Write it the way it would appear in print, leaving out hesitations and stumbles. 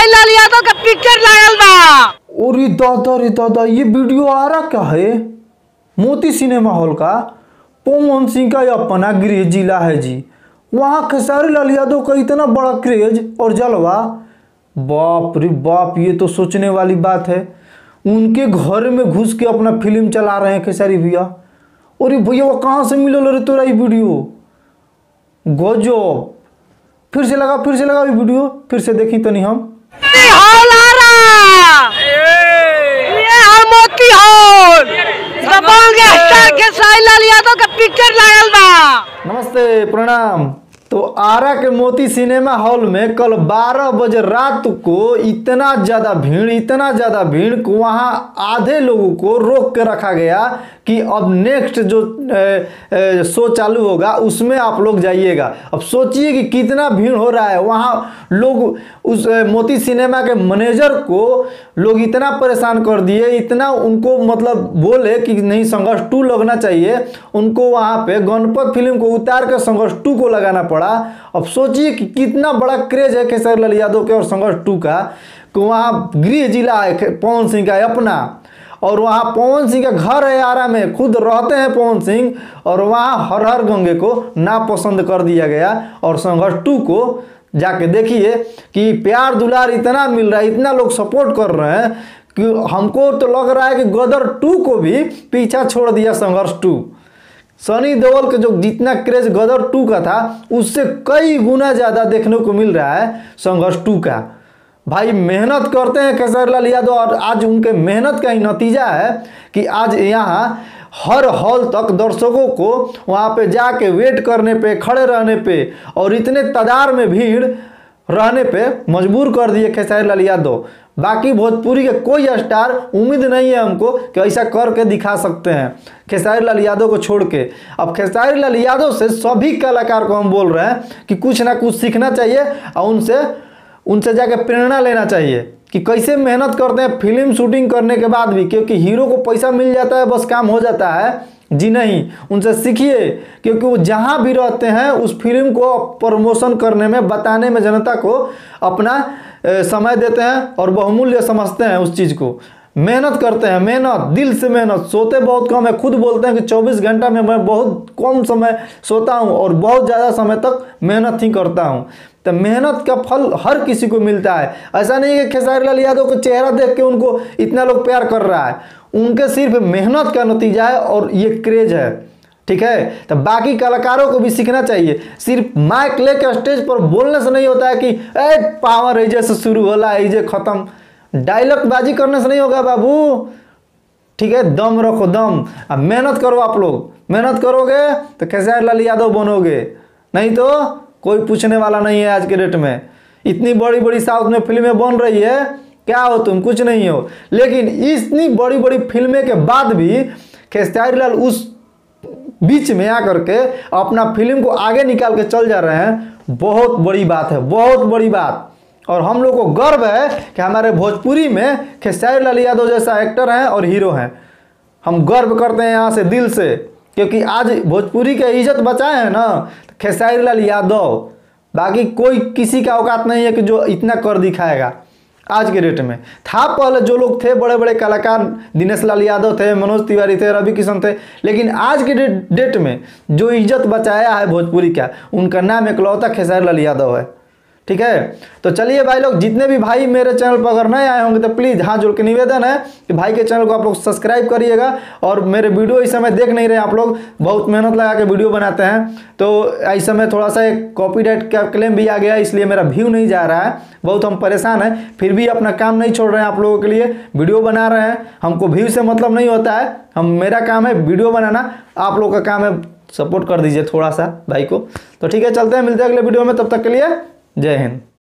खेसारी लाल यादव का पिक्चर लागल बा। अरे दादा ये वीडियो आरा का है मोती सिनेमा हॉल का पवन सिंह का अपना गृह जिला है जी। वहाँ खेसारी लाल यादव का इतना बड़ा क्रेज और जलवा, बाप रे बाप, ये तो सोचने वाली बात है। उनके घर में घुस के अपना फिल्म चला रहे हैं खेसारी भैया। अरे भैया वो कहाँ से मिलल रे तोरा ये वीडियो, गजब। फिर से लगा ये वीडियो, फिर से देखी तो नहीं हम। नमस्ते प्रणाम। तो आरा के मोती सिनेमा हॉल में कल 12 बजे रात को इतना ज़्यादा भीड़ को वहाँ आधे लोगों को रोक के रखा गया कि अब नेक्स्ट जो शो चालू होगा उसमें आप लोग जाइएगा। अब सोचिए कि कितना भीड़ हो रहा है वहाँ। लोग उस मोती सिनेमा के मैनेजर को लोग इतना परेशान कर दिए, इतना उनको मतलब बोले कि नहीं संघर्ष टू लगना चाहिए। उनको वहाँ पे गणपत फिल्म को उतार कर संघर्ष टू को लगाना पड़ा। अब सोचिए कि कितना बड़ा क्रेज है खेसारी लाल यादव के और संघर्ष टू का। वहाँ गृह जिला है पवन सिंह का अपना, और वहाँ पवन सिंह का घर है आरा में, खुद रहते हैं पवन सिंह। और वहाँ हर हर गंगे को नापसंद कर दिया गया। और संघर्ष टू को जाके देखिए कि प्यार दुलार इतना मिल रहा है, इतना लोग सपोर्ट कर रहे हैं कि हमको तो लग रहा है कि गदर टू को भी पीछा छोड़ दिया संघर्ष टू। सनी देओल के जो जितना क्रेज गदर टू का था उससे कई गुना ज़्यादा देखने को मिल रहा है संघर्ष टू का। भाई मेहनत करते हैं खेसारी लाल यादव, और आज उनके मेहनत का ही नतीजा है कि आज यहाँ हर हॉल तक दर्शकों को वहाँ पे जाके वेट करने पे, खड़े रहने पे और इतने तादार में भीड़ रहने पे मजबूर कर दिए खेसारी लाल यादव। बाकी भोजपुरी के कोई स्टार उम्मीद नहीं है हमको कि ऐसा करके दिखा सकते हैं खेसारी लाल यादव को छोड़ के। अब खेसारी लाल यादव से सभी कलाकार को हम बोल रहे हैं कि कुछ ना कुछ सीखना चाहिए और उनसे जाके प्रेरणा लेना चाहिए कि कैसे मेहनत करते हैं फिल्म शूटिंग करने के बाद भी। क्योंकि हीरो को पैसा मिल जाता है बस काम हो जाता है, जी नहीं। उनसे सीखिए, क्योंकि वो जहाँ भी रहते हैं उस फिल्म को प्रमोशन करने में, बताने में, जनता को अपना समय देते हैं और बहुमूल्य समझते हैं उस चीज़ को। मेहनत करते हैं, मेहनत, दिल से मेहनत। सोते बहुत कम है, खुद बोलते हैं कि 24 घंटा में मैं बहुत कम समय सोता हूँ और बहुत ज़्यादा समय तक मेहनत ही करता हूँ। तो मेहनत का फल हर किसी को मिलता है। ऐसा नहीं है कि खेसारी लाल यादव को चेहरा देख के उनको इतना लोग प्यार कर रहा है, उनके सिर्फ मेहनत का नतीजा है और ये क्रेज है, ठीक है। तो बाकी कलाकारों को भी सीखना चाहिए। सिर्फ माइक लेकर स्टेज पर बोलने से नहीं होता है कि ए पावर ऐजे से शुरू होला ऐजे खत्म, डायलॉग बाजी करने से नहीं होगा बाबू, ठीक है। दम रखो दम, अब मेहनत करो आप लोग। मेहनत करोगे तो खेसारी लाल यादव बनोगे, नहीं तो कोई पूछने वाला नहीं है आज के डेट में। इतनी बड़ी बड़ी साउथ में फिल्में बन रही है, क्या हो तुम, कुछ नहीं हो। लेकिन इतनी बड़ी बड़ी फिल्में के बाद भी खेसारी लाल उस बीच में आकर के अपना फिल्म को आगे निकाल के चल जा रहे हैं, बहुत बड़ी बात है, बहुत बड़ी बात। और हम लोग को गर्व है कि हमारे भोजपुरी में खेसारी लाल यादव जैसा एक्टर हैं और हीरो हैं। हम गर्व करते हैं यहाँ से, दिल से, क्योंकि आज भोजपुरी के इज्जत बचाए हैं ना खेसारी लाल यादव। बाकी कोई किसी का औकात नहीं है कि जो इतना कर दिखाएगा आज के डेट में। था पहले जो लोग थे बड़े बड़े कलाकार, दिनेश लाल यादव थे, मनोज तिवारी थे, रवि किशन थे, लेकिन आज के डेट में जो इज्जत बचाया है भोजपुरी का उनका नाम एकलौता खेसारी लाल यादव है, ठीक है। तो चलिए भाई लोग, जितने भी भाई मेरे चैनल पर अगर नए आए होंगे तो प्लीज़ हाथ जोड़ के निवेदन है कि भाई के चैनल को आप लोग सब्सक्राइब करिएगा। और मेरे वीडियो इस समय देख नहीं रहे आप लोग, बहुत मेहनत लगा के वीडियो बनाते हैं, तो इस समय थोड़ा सा एक कॉपीराइट का क्लेम भी आ गया, इसलिए मेरा व्यू नहीं जा रहा है, बहुत हम परेशान हैं। फिर भी अपना काम नहीं छोड़ रहे हैं, आप लोगों के लिए वीडियो बना रहे हैं। हमको व्यू से मतलब नहीं होता है, हम मेरा काम है वीडियो बनाना, आप लोग का काम है, सपोर्ट कर दीजिए थोड़ा सा भाई को। तो ठीक है, चलते हैं, मिलते हैं अगले वीडियो में, तब तक के लिए जय हिंद।